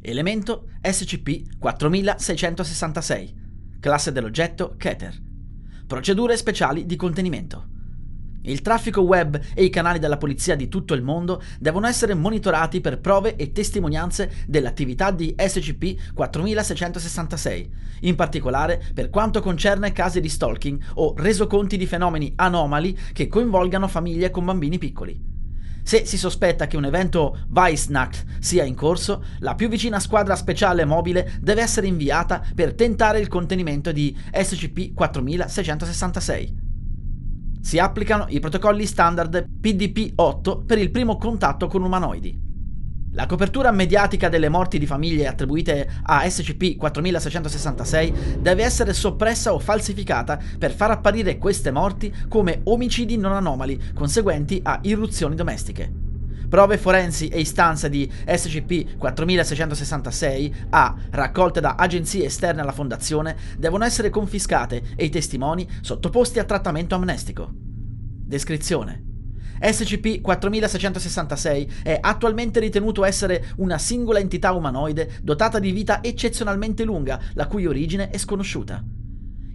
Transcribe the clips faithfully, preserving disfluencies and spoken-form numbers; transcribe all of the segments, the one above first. Elemento S C P quarantasei sessantasei. Classe dell'oggetto Keter. Procedure speciali di contenimento. Il traffico web e i canali della polizia di tutto il mondo devono essere monitorati per prove e testimonianze dell'attività di S C P quarantasei sessantasei, in particolare per quanto concerne casi di stalking o resoconti di fenomeni anomali che coinvolgano famiglie con bambini piccoli. Se si sospetta che un evento Weissnacht sia in corso, la più vicina squadra speciale mobile deve essere inviata per tentare il contenimento di S C P quarantasei sessantasei. Si applicano i protocolli standard P D P otto per il primo contatto con umanoidi. La copertura mediatica delle morti di famiglie attribuite a S C P quarantasei sessantasei deve essere soppressa o falsificata per far apparire queste morti come omicidi non anomali conseguenti a irruzioni domestiche. Prove forensi e istanze di S C P quarantasei sessantasei A raccolte da agenzie esterne alla fondazione devono essere confiscate e i testimoni sottoposti a trattamento amnestico. Descrizione: S C P quarantasei sessantasei è attualmente ritenuto essere una singola entità umanoide dotata di vita eccezionalmente lunga, la cui origine è sconosciuta.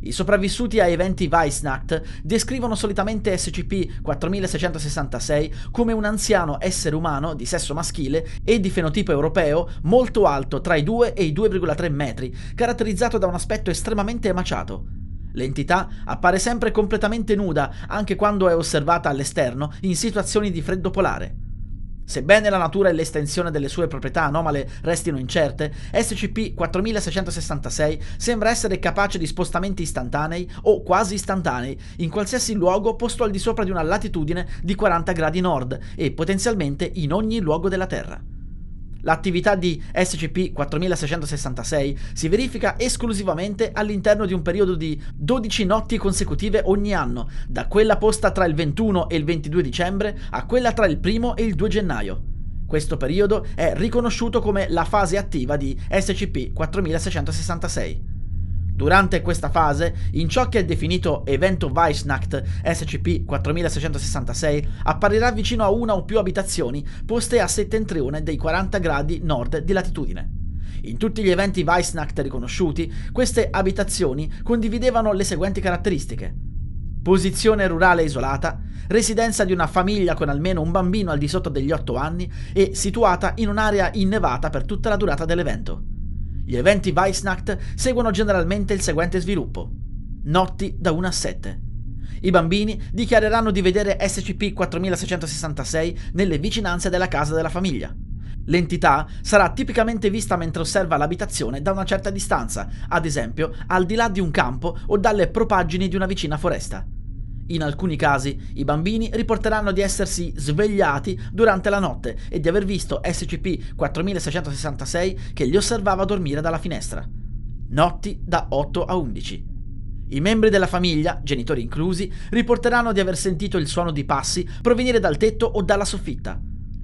I sopravvissuti a eventi Weissnacht descrivono solitamente S C P quarantasei sessantasei come un anziano essere umano di sesso maschile e di fenotipo europeo molto alto, tra i due e i due virgola tre metri, caratterizzato da un aspetto estremamente emaciato. L'entità appare sempre completamente nuda, anche quando è osservata all'esterno in situazioni di freddo polare. Sebbene la natura e l'estensione delle sue proprietà anomale restino incerte, S C P quarantasei sessantasei sembra essere capace di spostamenti istantanei o quasi istantanei in qualsiasi luogo posto al di sopra di una latitudine di quaranta gradi nord e potenzialmente in ogni luogo della Terra. L'attività di S C P quarantasei sessantasei si verifica esclusivamente all'interno di un periodo di dodici notti consecutive ogni anno, da quella posta tra il ventuno e il ventidue dicembre a quella tra il primo e il due gennaio. Questo periodo è riconosciuto come la fase attiva di S C P quarantasei sessantasei. Durante questa fase, in ciò che è definito evento Weissnacht, S C P quarantasei sessantasei apparirà vicino a una o più abitazioni poste a settentrione dei quaranta gradi nord di latitudine. In tutti gli eventi Weissnacht riconosciuti, queste abitazioni condividevano le seguenti caratteristiche: posizione rurale isolata, residenza di una famiglia con almeno un bambino al di sotto degli otto anni e situata in un'area innevata per tutta la durata dell'evento. Gli eventi Weissnacht seguono generalmente il seguente sviluppo. Notti da una a sette. I bambini dichiareranno di vedere S C P quarantasei sessantasei nelle vicinanze della casa della famiglia. L'entità sarà tipicamente vista mentre osserva l'abitazione da una certa distanza, ad esempio al di là di un campo o dalle propaggini di una vicina foresta. In alcuni casi, i bambini riporteranno di essersi svegliati durante la notte e di aver visto S C P quarantasei sessantasei che li osservava dormire dalla finestra. Notti da otto a undici. I membri della famiglia, genitori inclusi, riporteranno di aver sentito il suono di passi provenire dal tetto o dalla soffitta.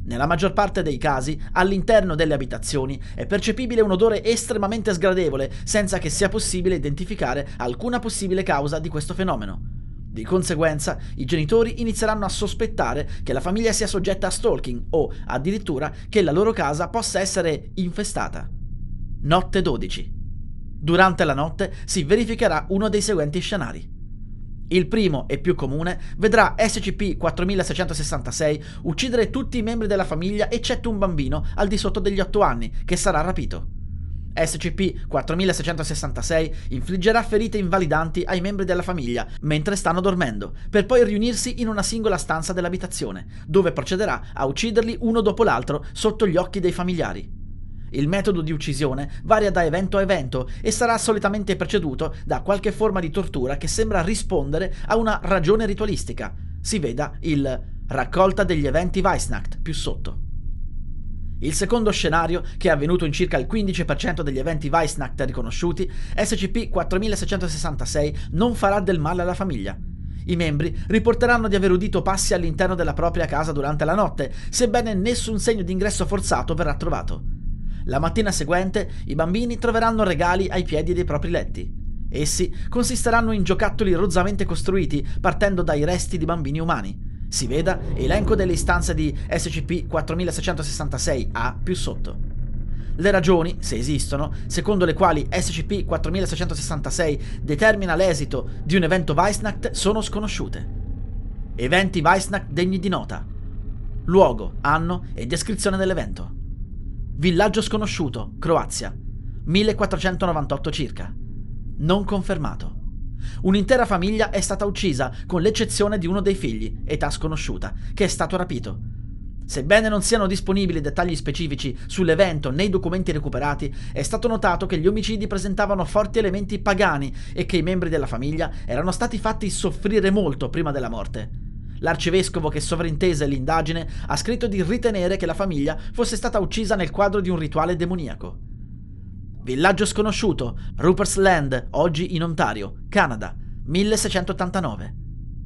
Nella maggior parte dei casi, all'interno delle abitazioni è percepibile un odore estremamente sgradevole, senza che sia possibile identificare alcuna possibile causa di questo fenomeno. Di conseguenza, i genitori inizieranno a sospettare che la famiglia sia soggetta a stalking o, addirittura, che la loro casa possa essere infestata. Notte dodici. Durante la notte si verificherà uno dei seguenti scenari. Il primo e più comune vedrà S C P quarantasei sessantasei uccidere tutti i membri della famiglia eccetto un bambino al di sotto degli otto anni, che sarà rapito. S C P quarantasei sessantasei infliggerà ferite invalidanti ai membri della famiglia mentre stanno dormendo, per poi riunirsi in una singola stanza dell'abitazione, dove procederà a ucciderli uno dopo l'altro sotto gli occhi dei familiari. Il metodo di uccisione varia da evento a evento e sarà solitamente preceduto da qualche forma di tortura che sembra rispondere a una ragione ritualistica. Si veda il raccolta degli eventi Weissnacht più sotto. Il secondo scenario, che è avvenuto in circa il quindici per cento degli eventi Weissnacht riconosciuti, S C P quarantasei sessantasei non farà del male alla famiglia. I membri riporteranno di aver udito passi all'interno della propria casa durante la notte, sebbene nessun segno di ingresso forzato verrà trovato. La mattina seguente, i bambini troveranno regali ai piedi dei propri letti. Essi consisteranno in giocattoli rozzamente costruiti partendo dai resti di bambini umani. Si veda elenco delle istanze di S C P quarantasei sessantasei A più sotto. le ragioni, se esistono, secondo le quali S C P quarantasei sessantasei determina l'esito di un evento Weissnacht sono sconosciute. Eventi Weissnacht degni di nota: luogo, anno e descrizione dell'evento. Villaggio sconosciuto, Croazia, millequattrocentonovantotto circa. Non confermato. Un'intera famiglia è stata uccisa, con l'eccezione di uno dei figli, età sconosciuta, che è stato rapito. Sebbene non siano disponibili dettagli specifici sull'evento nei documenti recuperati, è stato notato che gli omicidi presentavano forti elementi pagani e che i membri della famiglia erano stati fatti soffrire molto prima della morte. L'arcivescovo che sovrintese l'indagine ha scritto di ritenere che la famiglia fosse stata uccisa nel quadro di un rituale demoniaco. Villaggio sconosciuto, Rupert's Land, oggi in Ontario, Canada, milleseicentottantanove.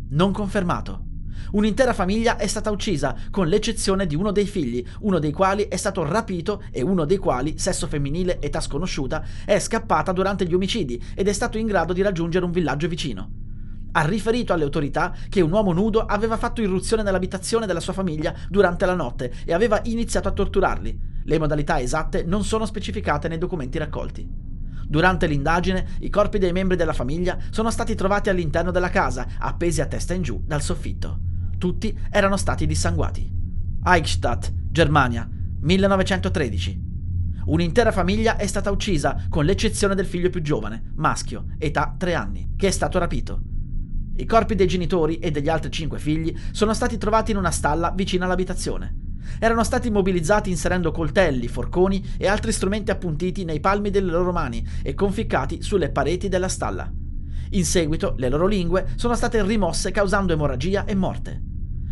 Non confermato. Un'intera famiglia è stata uccisa, con l'eccezione di uno dei figli, uno dei quali è stato rapito e uno dei quali, sesso femminile, età sconosciuta, è scappata durante gli omicidi ed è stato in grado di raggiungere un villaggio vicino. Ha riferito alle autorità che un uomo nudo aveva fatto irruzione nell'abitazione della sua famiglia durante la notte e aveva iniziato a torturarli. Le modalità esatte non sono specificate nei documenti raccolti. Durante l'indagine, i corpi dei membri della famiglia sono stati trovati all'interno della casa, appesi a testa in giù dal soffitto. Tutti erano stati dissanguati. Eichstätt, Germania, millenovecentotredici. Un'intera famiglia è stata uccisa, con l'eccezione del figlio più giovane, maschio, età tre anni, che è stato rapito. I corpi dei genitori e degli altri cinque figli sono stati trovati in una stalla vicina all'abitazione. Erano stati mobilizzati inserendo coltelli, forconi e altri strumenti appuntiti nei palmi delle loro mani e conficcati sulle pareti della stalla. In seguito, le loro lingue sono state rimosse causando emorragia e morte.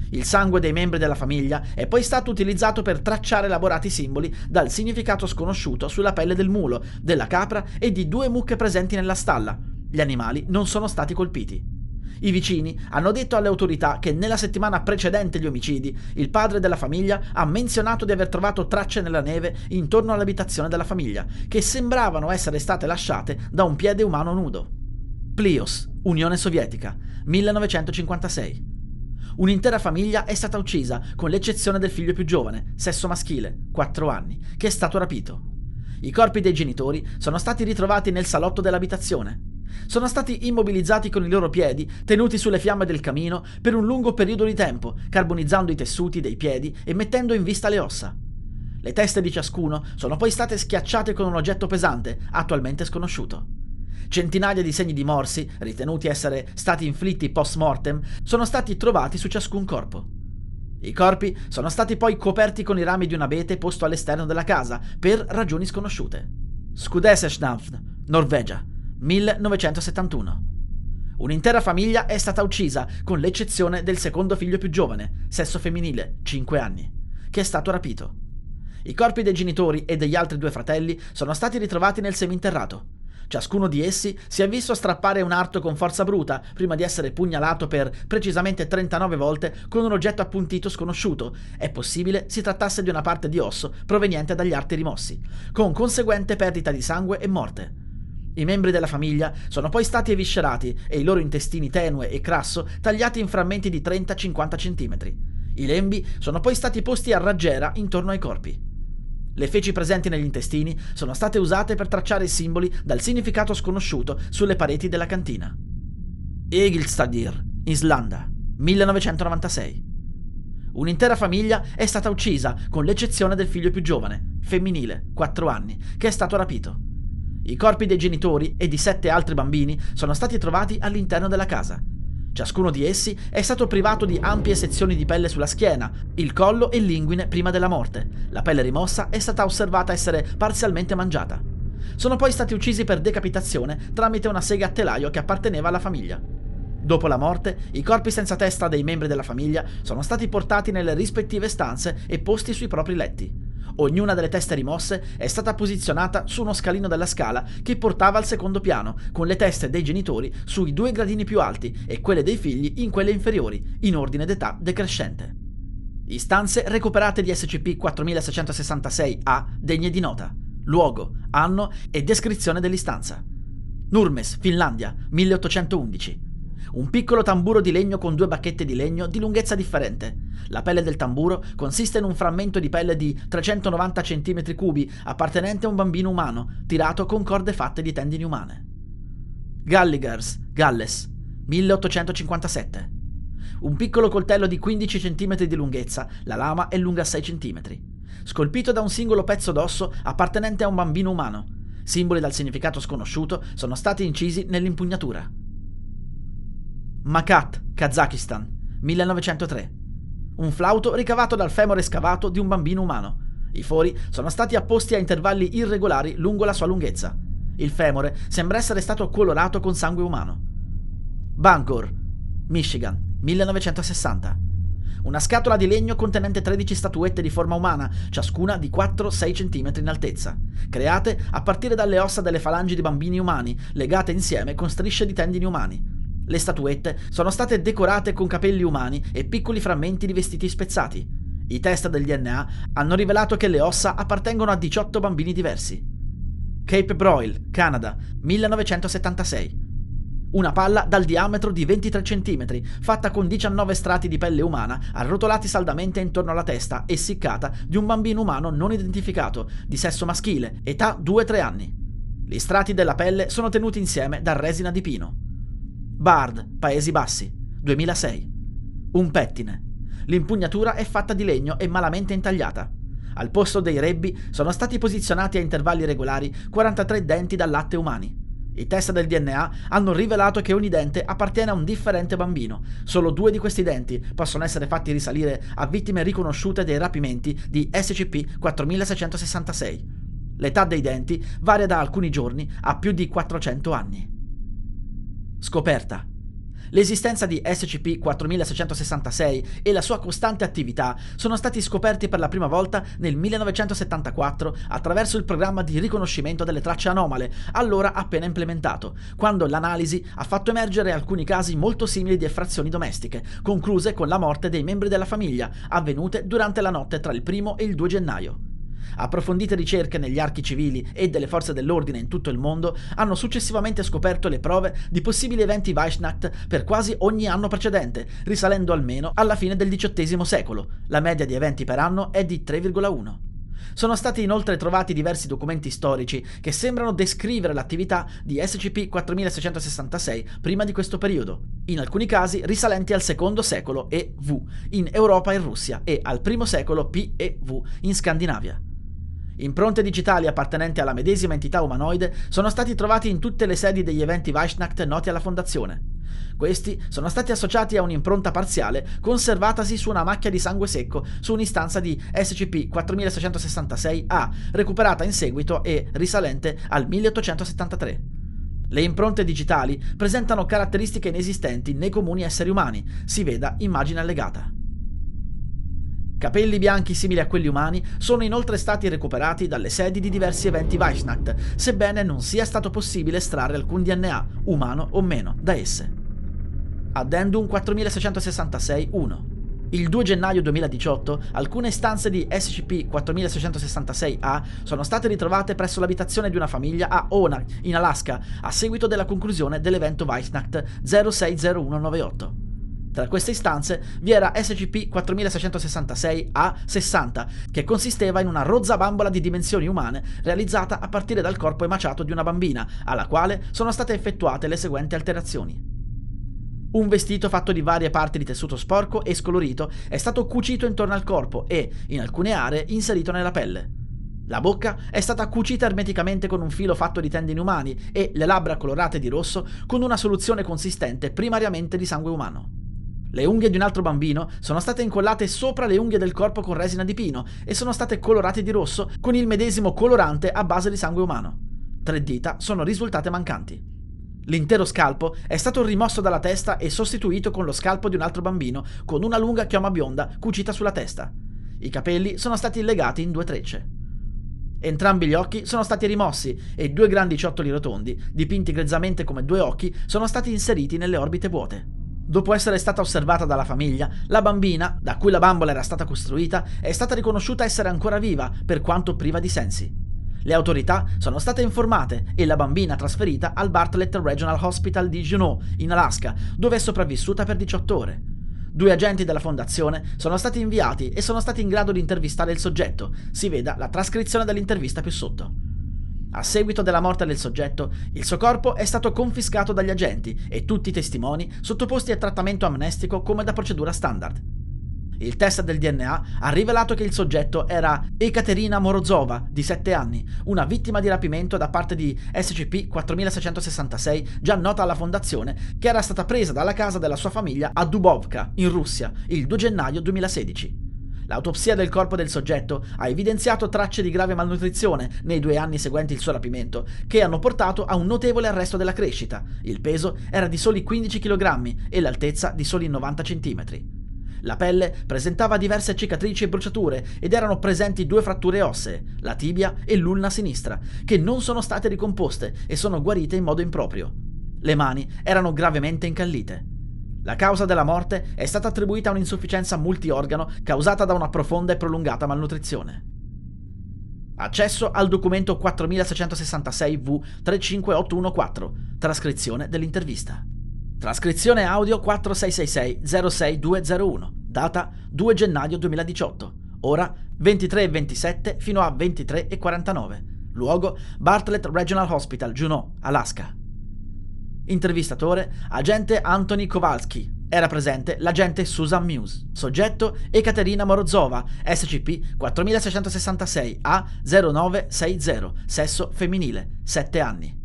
Il sangue dei membri della famiglia è poi stato utilizzato per tracciare elaborati simboli dal significato sconosciuto sulla pelle del mulo, della capra e di due mucche presenti nella stalla. Gli animali non sono stati colpiti. I vicini hanno detto alle autorità che nella settimana precedente gli omicidi, il padre della famiglia ha menzionato di aver trovato tracce nella neve intorno all'abitazione della famiglia, che sembravano essere state lasciate da un piede umano nudo. Plios, Unione Sovietica, millenovecentocinquantasei. Un'intera famiglia è stata uccisa, con l'eccezione del figlio più giovane, sesso maschile, quattro anni, che è stato rapito. I corpi dei genitori sono stati ritrovati nel salotto dell'abitazione. Sono stati immobilizzati con i loro piedi, tenuti sulle fiamme del camino per un lungo periodo di tempo, carbonizzando i tessuti dei piedi e mettendo in vista le ossa. Le teste di ciascuno sono poi state schiacciate con un oggetto pesante, attualmente sconosciuto. Centinaia di segni di morsi, ritenuti essere stati inflitti post mortem, sono stati trovati su ciascun corpo. I corpi sono stati poi coperti con i rami di un abete posto all'esterno della casa, per ragioni sconosciute. Skudesechnaf, Norvegia, millenovecentosettantuno. Un'intera famiglia è stata uccisa, con l'eccezione del secondo figlio più giovane, sesso femminile, cinque anni, che è stato rapito. I corpi dei genitori e degli altri due fratelli sono stati ritrovati nel seminterrato. Ciascuno di essi si è visto strappare un arto con forza bruta prima di essere pugnalato per precisamente trentanove volte con un oggetto appuntito sconosciuto. È possibile si trattasse di una parte di osso proveniente dagli arti rimossi, con conseguente perdita di sangue e morte. I membri della famiglia sono poi stati eviscerati e i loro intestini tenue e crasso tagliati in frammenti di trenta cinquanta centimetri. I lembi sono poi stati posti a raggiera intorno ai corpi. Le feci presenti negli intestini sono state usate per tracciare simboli dal significato sconosciuto sulle pareti della cantina. Egilstadir, Islanda, millenovecentonovantasei. Un'intera famiglia è stata uccisa, con l'eccezione del figlio più giovane, femminile, quattro anni, che è stato rapito. I corpi dei genitori e di sette altri bambini sono stati trovati all'interno della casa. Ciascuno di essi è stato privato di ampie sezioni di pelle sulla schiena, il collo e l'inguine prima della morte. La pelle rimossa è stata osservata essere parzialmente mangiata. Sono poi stati uccisi per decapitazione tramite una sega a telaio che apparteneva alla famiglia. Dopo la morte, i corpi senza testa dei membri della famiglia sono stati portati nelle rispettive stanze e posti sui propri letti. Ognuna delle teste rimosse è stata posizionata su uno scalino della scala che portava al secondo piano, con le teste dei genitori sui due gradini più alti e quelle dei figli in quelle inferiori, in ordine d'età decrescente. Istanze recuperate di S C P quarantasei sessantasei A degne di nota: luogo, anno e descrizione dell'istanza. Nurmes, Finlandia, milleottocentoundici. Un piccolo tamburo di legno con due bacchette di legno di lunghezza differente. La pelle del tamburo consiste in un frammento di pelle di trecentonovanta centimetri cubi appartenente a un bambino umano, tirato con corde fatte di tendini umane. Gallagher's, Galles, milleottocentocinquantasette. Un piccolo coltello di quindici centimetri di lunghezza, la lama è lunga sei centimetri, scolpito da un singolo pezzo d'osso appartenente a un bambino umano. Simboli dal significato sconosciuto sono stati incisi nell'impugnatura. Makat, Kazakistan, millenovecentotre. Un flauto ricavato dal femore scavato di un bambino umano. I fori sono stati apposti a intervalli irregolari lungo la sua lunghezza. Il femore sembra essere stato colorato con sangue umano. Bangor, Michigan, millenovecentosessanta. Una scatola di legno contenente tredici statuette di forma umana, ciascuna di quattro sei centimetri in altezza, create a partire dalle ossa delle falangi di bambini umani, legate insieme con strisce di tendini umani. Le statuette sono state decorate con capelli umani e piccoli frammenti di vestiti spezzati. I test del D N A hanno rivelato che le ossa appartengono a diciotto bambini diversi. Cape Broyle, Canada, millenovecentosettantasei. Una palla dal diametro di ventitré centimetri, fatta con diciannove strati di pelle umana arrotolati saldamente intorno alla testa, essiccata, di un bambino umano non identificato, di sesso maschile, età due tre anni. Gli strati della pelle sono tenuti insieme da resina di pino. Bard, Paesi Bassi, duemilasei. Un pettine. L'impugnatura è fatta di legno e malamente intagliata. Al posto dei rebbi sono stati posizionati a intervalli regolari quarantatré denti da latte umani. I test del D N A hanno rivelato che ogni dente appartiene a un differente bambino. Solo due di questi denti possono essere fatti risalire a vittime riconosciute dei rapimenti di S C P quarantasei sessantasei. L'età dei denti varia da alcuni giorni a più di quattrocento anni. Scoperta. L'esistenza di S C P quarantasei sessantasei e la sua costante attività sono stati scoperti per la prima volta nel millenovecentosettantaquattro attraverso il programma di riconoscimento delle tracce anomale, allora appena implementato, quando l'analisi ha fatto emergere alcuni casi molto simili di effrazioni domestiche, concluse con la morte dei membri della famiglia, avvenute durante la notte tra il primo e il due gennaio. Approfondite ricerche negli archi civili e delle forze dell'ordine in tutto il mondo hanno successivamente scoperto le prove di possibili eventi Weissnacht per quasi ogni anno precedente, risalendo almeno alla fine del diciottesimo secolo. La media di eventi per anno è di tre virgola uno. Sono stati inoltre trovati diversi documenti storici che sembrano descrivere l'attività di S C P quarantasei sessantasei prima di questo periodo, in alcuni casi risalenti al secondo secolo E V in Europa e Russia e al primo secolo P E V in Scandinavia. Impronte digitali appartenenti alla medesima entità umanoide sono stati trovati in tutte le sedi degli eventi Weissnacht noti alla Fondazione. Questi sono stati associati a un'impronta parziale conservatasi su una macchia di sangue secco su un'istanza di S C P quarantasei sessantasei A, recuperata in seguito e risalente al milleottocentosettantatré. Le impronte digitali presentano caratteristiche inesistenti nei comuni esseri umani, si veda immagine allegata. Capelli bianchi simili a quelli umani sono inoltre stati recuperati dalle sedi di diversi eventi Weissnacht, sebbene non sia stato possibile estrarre alcun D N A, umano o meno, da esse. Addendum quarantasei sessantasei uno. Il due gennaio duemiladiciotto alcune stanze di S C P quarantasei sessantasei A sono state ritrovate presso l'abitazione di una famiglia a Ona, in Alaska, a seguito della conclusione dell'evento Weissnacht zero sei zero uno nove otto. Tra queste istanze vi era S C P quarantasei sessantasei A sessanta, che consisteva in una rozza bambola di dimensioni umane realizzata a partire dal corpo emaciato di una bambina, alla quale sono state effettuate le seguenti alterazioni. Un vestito fatto di varie parti di tessuto sporco e scolorito è stato cucito intorno al corpo e, in alcune aree, inserito nella pelle. La bocca è stata cucita ermeticamente con un filo fatto di tendini umani e le labbra colorate di rosso con una soluzione consistente primariamente di sangue umano. Le unghie di un altro bambino sono state incollate sopra le unghie del corpo con resina di pino e sono state colorate di rosso con il medesimo colorante a base di sangue umano. Tre dita sono risultate mancanti. L'intero scalpo è stato rimosso dalla testa e sostituito con lo scalpo di un altro bambino con una lunga chioma bionda cucita sulla testa. I capelli sono stati legati in due trecce. Entrambi gli occhi sono stati rimossi e due grandi ciottoli rotondi, dipinti grezzamente come due occhi, sono stati inseriti nelle orbite vuote. Dopo essere stata osservata dalla famiglia, la bambina, da cui la bambola era stata costruita, è stata riconosciuta essere ancora viva, per quanto priva di sensi. Le autorità sono state informate e la bambina trasferita al Bartlett Regional Hospital di Juneau, in Alaska, dove è sopravvissuta per diciotto ore. Due agenti della fondazione sono stati inviati e sono stati in grado di intervistare il soggetto. Si veda la trascrizione dell'intervista più sotto. A seguito della morte del soggetto, il suo corpo è stato confiscato dagli agenti e tutti i testimoni sottoposti a trattamento amnestico come da procedura standard. Il test del D N A ha rivelato che il soggetto era Ekaterina Morozova, di sette anni, una vittima di rapimento da parte di S C P quarantasei sessantasei, già nota alla fondazione, che era stata presa dalla casa della sua famiglia a Dubovka, in Russia, il due gennaio duemilasedici. L'autopsia del corpo del soggetto ha evidenziato tracce di grave malnutrizione nei due anni seguenti il suo rapimento, che hanno portato a un notevole arresto della crescita. Il peso era di soli quindici chilogrammi e l'altezza di soli novanta centimetri. La pelle presentava diverse cicatrici e bruciature ed erano presenti due fratture ossee, la tibia e l'ulna sinistra, che non sono state ricomposte e sono guarite in modo improprio. Le mani erano gravemente incallite. La causa della morte è stata attribuita a un'insufficienza multiorgano causata da una profonda e prolungata malnutrizione. Accesso al documento quarantasei sessantasei V tre cinque otto uno quattro, trascrizione dell'intervista. Trascrizione audio quattro sei sei sei zero sei due zero uno, data due gennaio duemiladiciotto, ora ventitré e ventisette fino a ventitré e quarantanove, luogo Bartlett Regional Hospital, Juneau, Alaska. Intervistatore, agente Anthony Kowalski. Era presente l'agente Susan Muse. Soggetto Ekaterina Morozova, S C P quarantasei sessantasei A zero nove sei zero, sesso femminile, sette anni.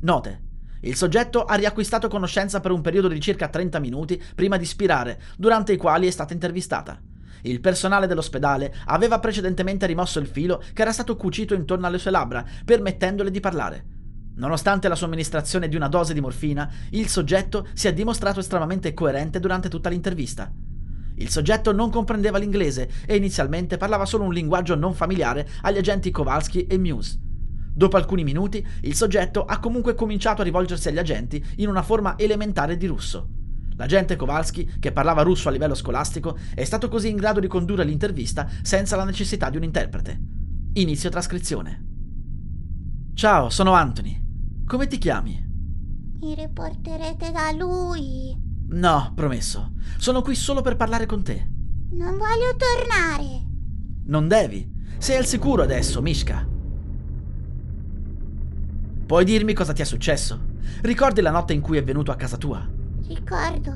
Note. Il soggetto ha riacquistato conoscenza per un periodo di circa trenta minuti prima di spirare, durante i quali è stata intervistata. Il personale dell'ospedale aveva precedentemente rimosso il filo che era stato cucito intorno alle sue labbra, permettendole di parlare. Nonostante la somministrazione di una dose di morfina, il soggetto si è dimostrato estremamente coerente durante tutta l'intervista. Il soggetto non comprendeva l'inglese e inizialmente parlava solo un linguaggio non familiare agli agenti Kowalski e Muse. Dopo alcuni minuti, il soggetto ha comunque cominciato a rivolgersi agli agenti in una forma elementare di russo. L'agente Kowalski, che parlava russo a livello scolastico, è stato così in grado di condurre l'intervista senza la necessità di un interprete. Inizio trascrizione. Ciao, sono Anthony. Come ti chiami? Mi riporterete da lui. No, promesso. Sono qui solo per parlare con te. Non voglio tornare. Non devi. Sei al sicuro adesso, Mishka. Puoi dirmi cosa ti è successo? Ricordi la notte in cui è venuto a casa tua? Ricordo.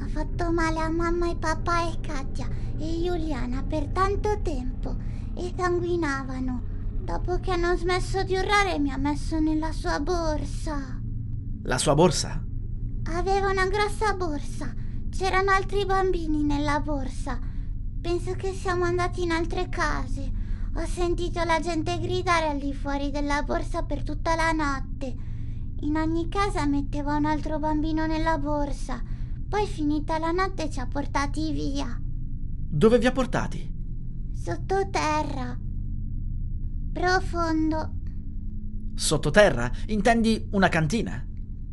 Ha fatto male a mamma e papà e Katia e Juliana per tanto tempo e sanguinavano. Dopo che hanno smesso di urlare mi ha messo nella sua borsa. La sua borsa? Aveva una grossa borsa. C'erano altri bambini nella borsa. Penso che siamo andati in altre case. Ho sentito la gente gridare al di fuori della borsa per tutta la notte. In ogni casa metteva un altro bambino nella borsa. Poi finita la notte ci ha portati via. Dove vi ha portati? Sottoterra. Profondo. Sottoterra? Intendi una cantina?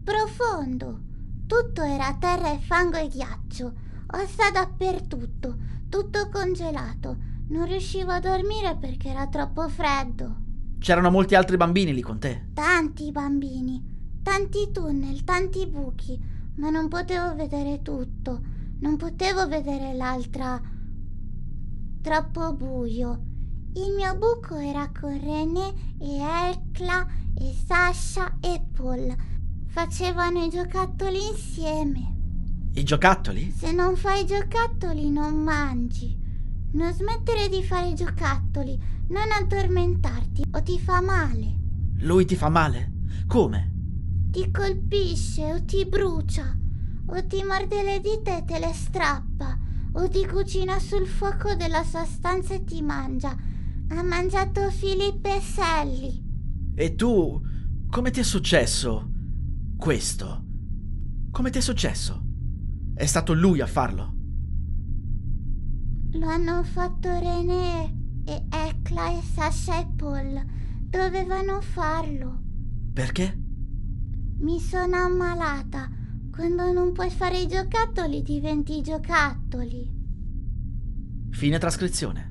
Profondo. Tutto era terra e fango e ghiaccio. Ossa dappertutto. Tutto congelato. Non riuscivo a dormire perché era troppo freddo. C'erano molti altri bambini lì con te? Tanti bambini. Tanti tunnel, tanti buchi. Ma non potevo vedere tutto. Non potevo vedere l'altra. Troppo buio. Il mio buco era con René e Erkla e Sasha e Paul. Facevano i giocattoli insieme. I giocattoli? Se non fai i giocattoli non mangi. Non smettere di fare i giocattoli, non addormentarti o ti fa male. Lui ti fa male? Come? Ti colpisce o ti brucia o ti morde le dita e te le strappa o ti cucina sul fuoco della sua stanza e ti mangia. Ha mangiato Filippo e Sally. E tu? Come ti è successo questo? Come ti è successo? È stato lui a farlo? Lo hanno fatto René e Ekla e Sasha e Paul. Dovevano farlo. Perché? Mi sono ammalata. Quando non puoi fare i giocattoli diventi i giocattoli. Fine trascrizione.